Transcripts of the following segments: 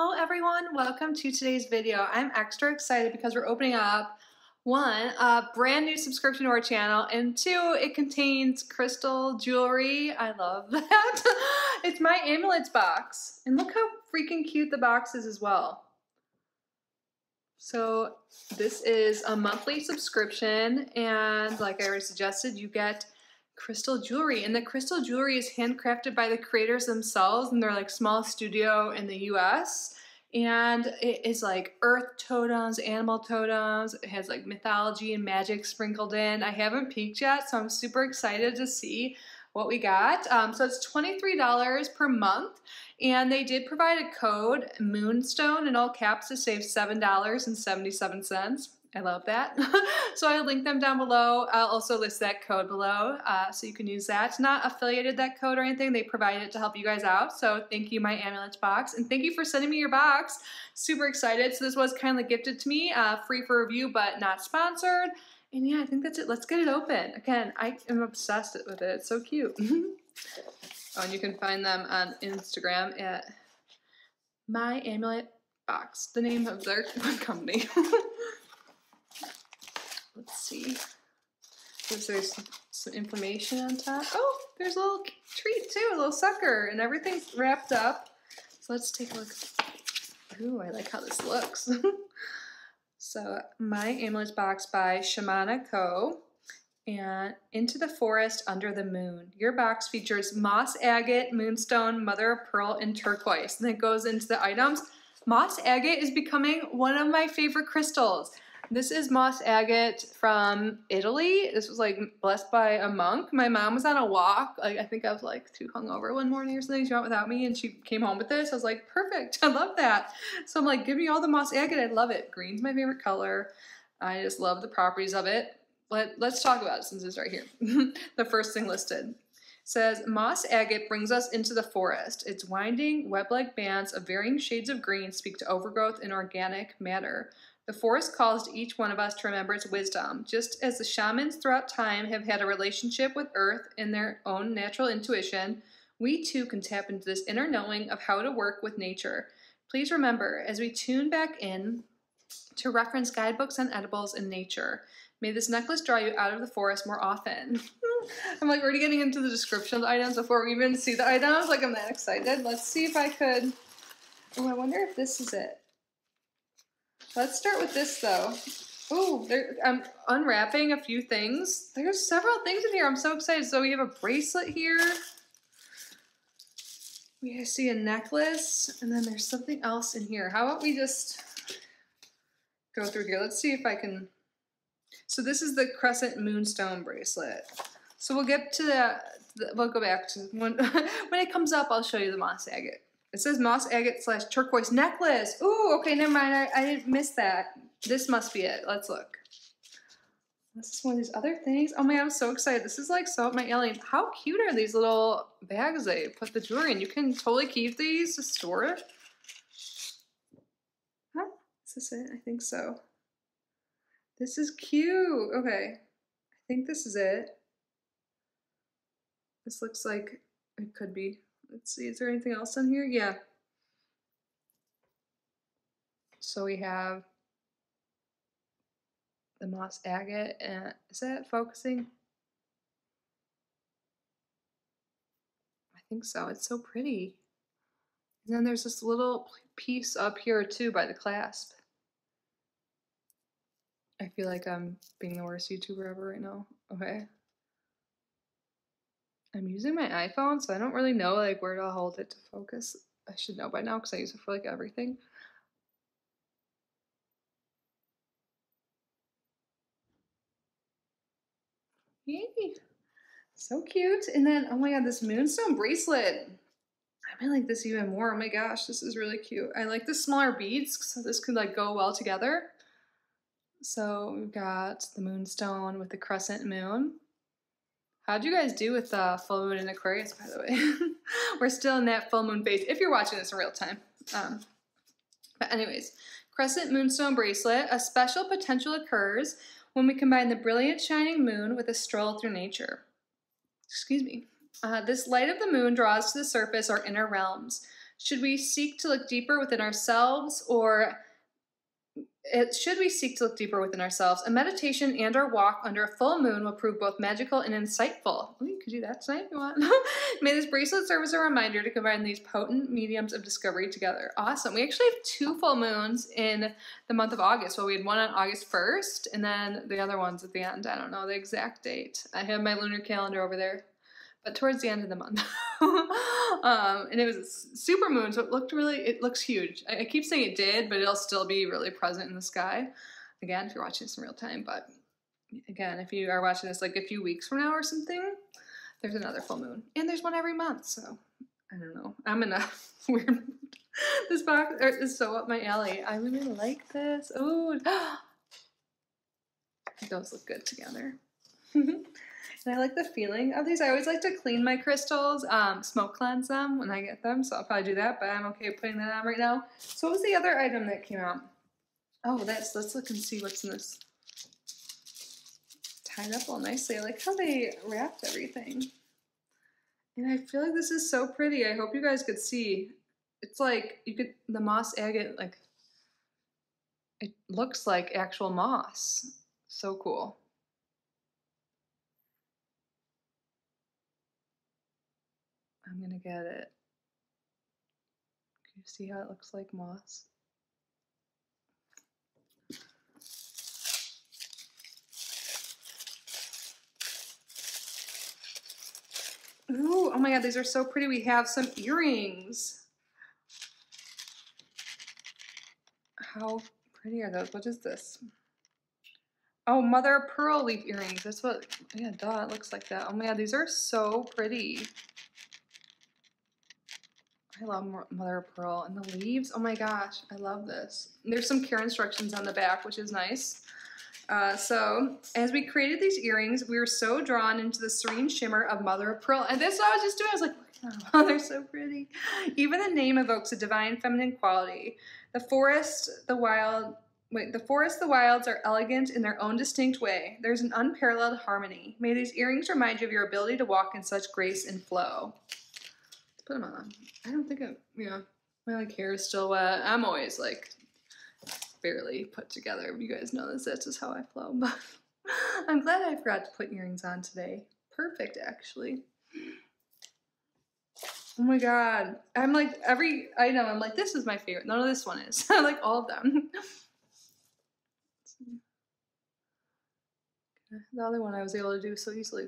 Hello everyone, welcome to today's video. I'm extra excited because we're opening up, one, a brand new subscription to our channel, and two, it contains crystal jewelry. I love that. It's My Amulets Box, and look how freaking cute the box is as well. So this is a monthly subscription, and like I already suggested, you get crystal jewelry, and the crystal jewelry is handcrafted by the creators themselves, and they're like small studio in the US, and it is like earth totems, animal totems. It has like mythology and magic sprinkled in. I haven't peeked yet, so I'm super excited to see what we got. So it's $23 per month, and they did provide a code, Moonstone, in all caps, to save $7.77. I love that. So I'll link them down below. I'll also list that code below, so you can use that. It's not affiliated, that code, or anything. They provided it to help you guys out. So thank you, My Amulets Box. And thank you for sending me your box. Super excited. So this was kindly gifted to me, free for review, but not sponsored. And yeah, I think that's it. Let's get it open. Again, I am obsessed with it. It's so cute. Oh, and you can find them on Instagram at My Amulet Box, the name of their company. Let's see, there's some information on top. Oh, there's a little treat too, a little sucker, and everything's wrapped up. So let's take a look. Ooh, I like how this looks. So, My Amulets Box by Shamanico, and Into the Forest Under the Moon. Your box features moss, agate, moonstone, mother of pearl, and turquoise. And it goes into the items. Moss agate is becoming one of my favorite crystals. This is moss agate from Italy. This was like blessed by a monk. My mom was on a walk. Like, I think I was like too hungover one morning or something. She went without me and she came home with this. I was like, perfect. I love that. So I'm like, give me all the moss agate. I love it. Green's my favorite color. I just love the properties of it. Let's talk about it since it's right here. The first thing listed. Says, moss agate brings us into the forest. Its winding, web-like bands of varying shades of green speak to overgrowth and organic matter. The forest calls to each one of us to remember its wisdom. Just as the shamans throughout time have had a relationship with earth and their own natural intuition, we too can tap into this inner knowing of how to work with nature. Please remember, as we tune back in, to reference guidebooks on edibles and nature. May this necklace draw you out of the forest more often. I'm like already getting into the description of the items before we even see the items. Like, I'm that excited. Let's see if I could. Oh, I wonder if this is it. Let's start with this though. Oh, I'm unwrapping a few things. There's several things in here. I'm so excited. So we have a bracelet here. We see a necklace, and then there's something else in here. How about we just go through here? Let's see if I can. So this is the Crescent Moonstone bracelet. So we'll get to that. We'll go back to when it comes up. I'll show you the moss agate. It says moss agate / turquoise necklace. Ooh, okay, never mind. I didn't miss that. This must be it. Let's look. This is one of these other things. Oh man, I'm so excited. This is like so up my alley. How cute are these little bags they put the jewelry in? You can totally keep these to store it. Huh? Is this it? I think so. This is cute. Okay. I think this is it. This looks like it could be. Let's see, is there anything else in here? Yeah. So we have the moss agate, and is that focusing? I think so. It's so pretty. And then there's this little piece up here too by the clasp. I feel like I'm being the worst YouTuber ever right now. Okay. I'm using my iPhone, so I don't really know like where to hold it to focus. I should know by now because I use it for like everything. Yay! So cute. And then, oh my god, this moonstone bracelet. I really like this even more. Oh my gosh, this is really cute. I like the smaller beads, so this could like go well together. So we've got the moonstone with the crescent moon. How'd you guys do with the full moon in Aquarius, by the way? We're still in that full moon phase, if you're watching this in real time. But anyways, crescent moonstone bracelet. A special potential occurs when we combine the brilliant shining moon with a stroll through nature. Excuse me. This light of the moon draws to the surface our inner realms. Should we seek to look deeper within ourselves, or should we seek to look deeper within ourselves? A meditation and or walk under a full moon will prove both magical and insightful. Well, you could do that tonight if you want. May this bracelet serve as a reminder to combine these potent mediums of discovery together. Awesome. We actually have two full moons in the month of August. Well, we had one on August 1st and then the other one's at the end. I don't know the exact date. I have my lunar calendar over there. But towards the end of the month. And it was a super moon, so it looked really, it looks huge. I keep saying it did, but it'll still be really present in the sky. Again, if you're watching this in real time, but again, if you are watching this like a few weeks from now or something, there's another full moon. And there's one every month, so I don't know. I'm in a weird mood. This box is so up my alley. I really like this. Oh, those look good together. And I like the feeling of these. I always like to clean my crystals, smoke cleanse them when I get them, so I'll probably do that, but I'm okay putting that on right now. So what was the other item that came out? Oh, this. Let's look and see what's in this. Tied up all nicely. I like how they wrapped everything. And I feel like this is so pretty. I hope you guys could see. It's like you could, the moss agate, like, it looks like actual moss. So cool. I'm gonna get it. Can you see how it looks like moss? Ooh, oh my god, these are so pretty. We have some earrings. How pretty are those? What is this? Oh, mother of pearl leaf earrings. That's what, yeah, duh, it looks like that. Oh my god, these are so pretty. I love mother of pearl and the leaves. Oh my gosh, I love this. And there's some care instructions on the back, which is nice. So as we created these earrings, we were so drawn into the serene shimmer of mother of pearl. And that's what I was just doing. I was like, oh, they're so pretty. Even the name evokes a divine feminine quality. The forest, the wilds are elegant in their own distinct way. There's an unparalleled harmony. May these earrings remind you of your ability to walk in such grace and flow. Let's put them on. I don't think I'm, yeah, my like hair is still wet. I'm always like barely put together. You guys know this, that's just how I flow. But I'm glad I forgot to put earrings on today. Perfect, actually. Oh my god. I'm like every, I know, I'm like, this is my favorite. None of this one is. I like all of them. The other one I was able to do so easily.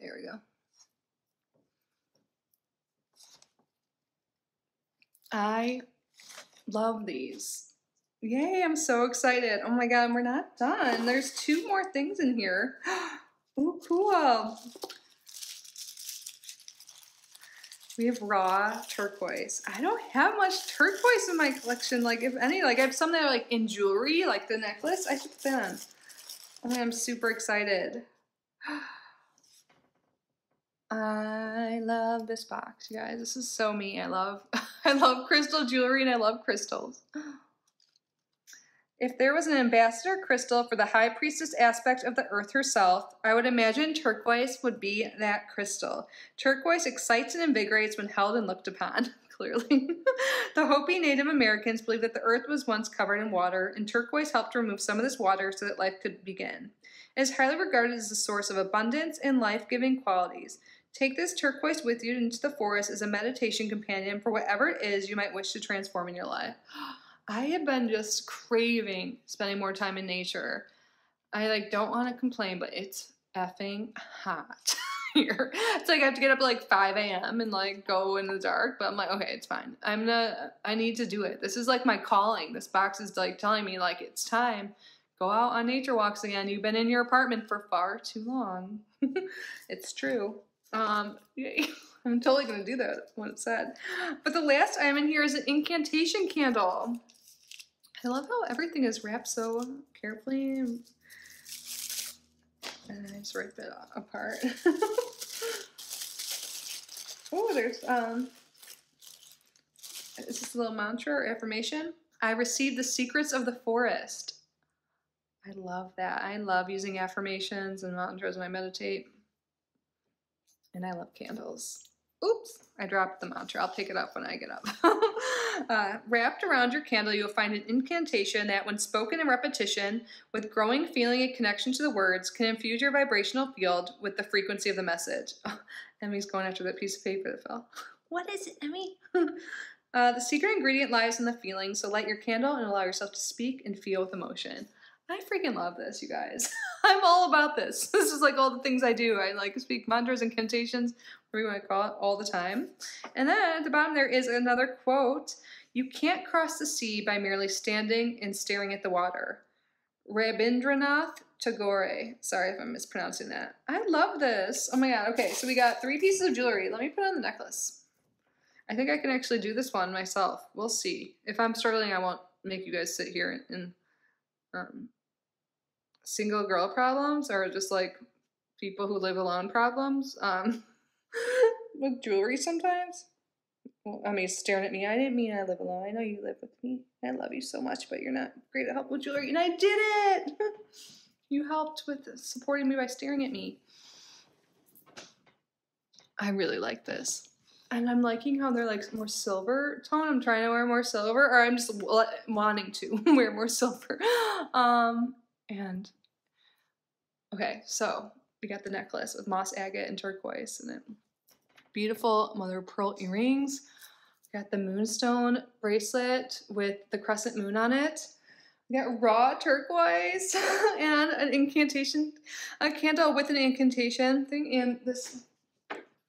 There we go. I love these. Yay, I'm so excited. Oh my god, we're not done. There's two more things in here. Oh, cool. We have raw turquoise. I don't have much turquoise in my collection, like if any. Like I have some that are like in jewelry, like the necklace. I should put that on. Oh my god, I'm super excited. I love this box, you guys. This is so me. I love crystal jewelry and I love crystals. If there was an ambassador crystal for the high priestess aspect of the earth herself, I would imagine turquoise would be that crystal. Turquoise excites and invigorates when held and looked upon, clearly. The Hopi Native Americans believed that the earth was once covered in water, and turquoise helped remove some of this water so that life could begin. It is highly regarded as a source of abundance and life-giving qualities. Take this turquoise with you into the forest as a meditation companion for whatever it is you might wish to transform in your life. I have been just craving spending more time in nature. I like don't want to complain, but it's effing hot here. It's like I have to get up at like 5 a.m. and like go in the dark, but I'm like, okay, it's fine. I need to do it. This is like my calling. This box is like telling me like it's time. Go out on nature walks again. You've been in your apartment for far too long. It's true. Yay. I'm totally gonna do that when it's said. But the last item in here is an incantation candle. I love how everything is wrapped so carefully, and I just rip it apart. Oh, there's is this a little mantra or affirmation? I received the secrets of the forest. I love that. I love using affirmations and mantras when I meditate. And I love candles. Oops, I dropped the mantra. I'll pick it up when I get up. Wrapped around your candle, you'll find an incantation that, when spoken in repetition, with growing feeling and connection to the words, can infuse your vibrational field with the frequency of the message. Oh, Emmy's going after that piece of paper that fell. What is it, Emmy? The secret ingredient lies in the feeling, so light your candle and allow yourself to speak and feel with emotion. I freaking love this, you guys. I'm all about this. This is like all the things I do. I like speak mantras, incantations, whatever you want to call it, all the time. And then at the bottom there is another quote. You can't cross the sea by merely standing and staring at the water. Rabindranath Tagore. Sorry if I'm mispronouncing that. I love this. Oh my God. Okay, so we got 3 pieces of jewelry. Let me put on the necklace. I think I can actually do this one myself. We'll see. If I'm struggling, I won't make you guys sit here and single girl problems, or just like people who live alone problems with jewelry sometimes. Well, I mean, staring at me. I didn't mean I live alone. I know you live with me. I love you so much, but you're not great at help with jewelry. And I did it. You helped with supporting me by staring at me. I really like this. And I'm liking how they're like more silver tone. I'm trying to wear more silver, or I'm just wanting to wear more silver. And okay, so we got the necklace with moss agate and turquoise in it. Beautiful mother of pearl earrings. We got the moonstone bracelet with the crescent moon on it. We got raw turquoise and an incantation, a candle with an incantation thing, and this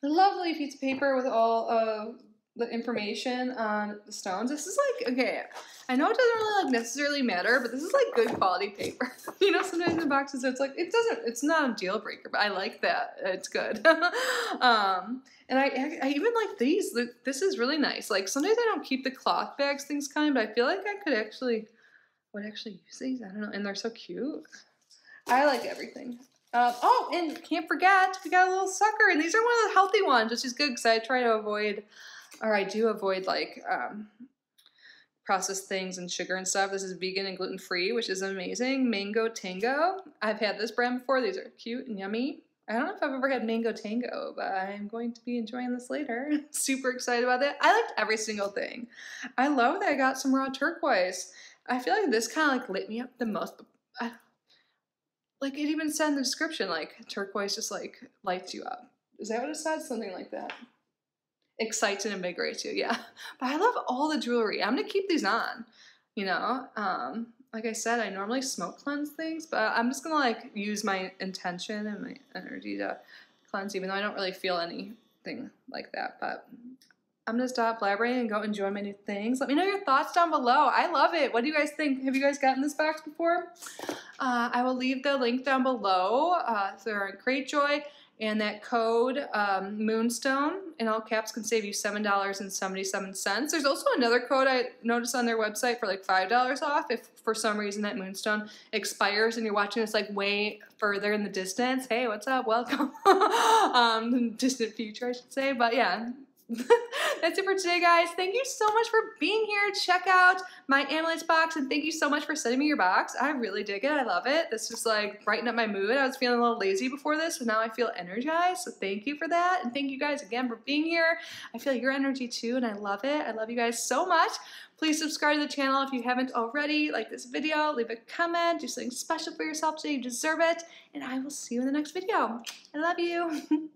lovely piece of paper with all of the information on the stones. This is like, okay, I know it doesn't really like necessarily matter, but this is like good quality paper. You know, sometimes in the boxes it's like, it's not a deal breaker, but I like that. It's good. And I even like these. This is really nice. Like sometimes I don't keep the cloth bags, things kind, but I feel like I could actually, would actually use these. I don't know. And they're so cute. I like everything. Oh, and can't forget, we got a little sucker, and these are one of the healthy ones, which is good because I try to avoid, or I do avoid like processed things and sugar and stuff. This is vegan and gluten-free, which is amazing. Mango Tango. I've had this brand before. These are cute and yummy. I don't know if I've ever had Mango Tango, but I'm going to be enjoying this later. Super excited about that. I liked every single thing. I love that I got some raw turquoise. I feel like this kind of like lit me up the most. Like it even said in the description, like turquoise just like lights you up. Is that what it said? Something like that. Excites and invigorates you, yeah. But I love all the jewelry. I'm gonna keep these on, you know. Like I said, I normally smoke cleanse things, but I'm just gonna like use my intention and my energy to cleanse, even though I don't really feel anything like that. But I'm gonna stop blabbering and go enjoy my new things. Let me know your thoughts down below. I love it. What do you guys think? Have you guys gotten this box before? I will leave the link down below. They're on Cratejoy, and that code Moonstone in all caps can save you $7.77. There's also another code I noticed on their website for like $5 off if for some reason that Moonstone expires and you're watching this like way further in the distance. Hey, what's up? Welcome. Distant future, I should say. But yeah. That's it for today, guys. Thank you so much for being here. Check out my Amulets box, and thank you so much for sending me your box. I really dig it. I love it. This just like brightened up my mood. I was feeling a little lazy before this, but now I feel energized, so thank you for that. And thank you guys again for being here. I feel your energy too, and I love it. I love you guys so much. Please subscribe to the channel if you haven't already. Like this video, leave a comment, do something special for yourself today. You deserve it, and I will see you in the next video. I love you.